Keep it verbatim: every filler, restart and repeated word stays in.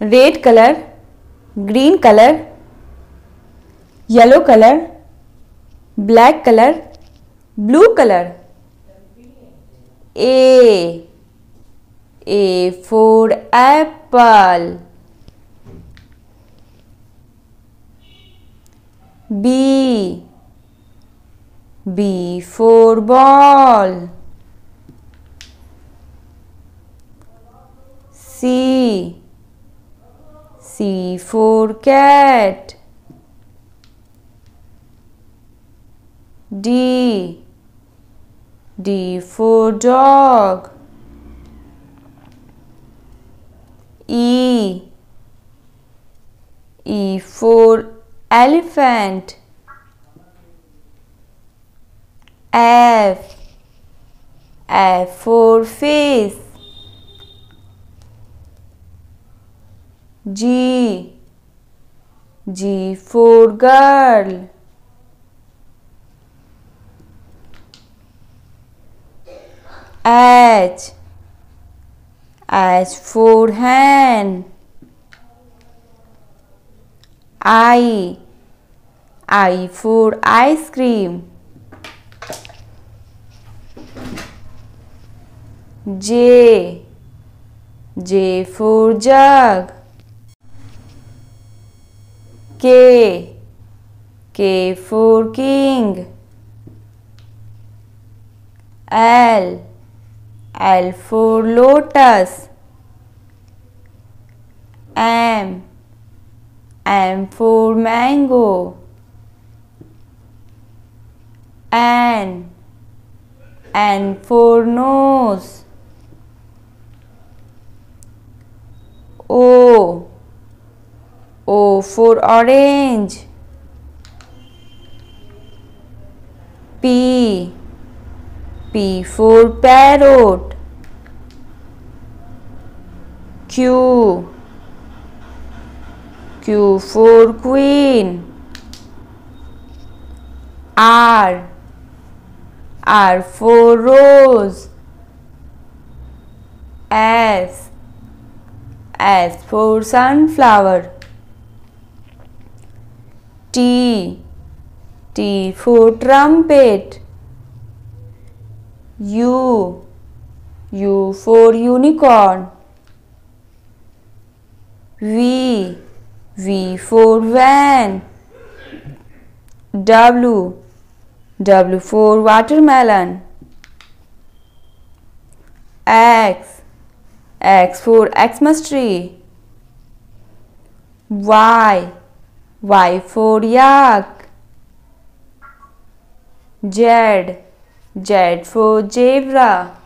red color, green color, yellow color, black color, blue color. A. A for apple. B. B for ball. C. C for cat. D. D for dog. E. E for elephant. F. F for face. G. G for girl. H. H for hand. I. I for ice cream. J. J for jug. K. K for king. L. L for lotus. M. M for mango. N. N for nose. O. O for orange. P. P for parrot. Q. Q for queen. R. R for rose. S. S for sunflower. T. T for trumpet. U. U for unicorn. V. V for van. W. W for watermelon. X. X for Xmas tree. Y. Y for yak. Z. Z for zebra.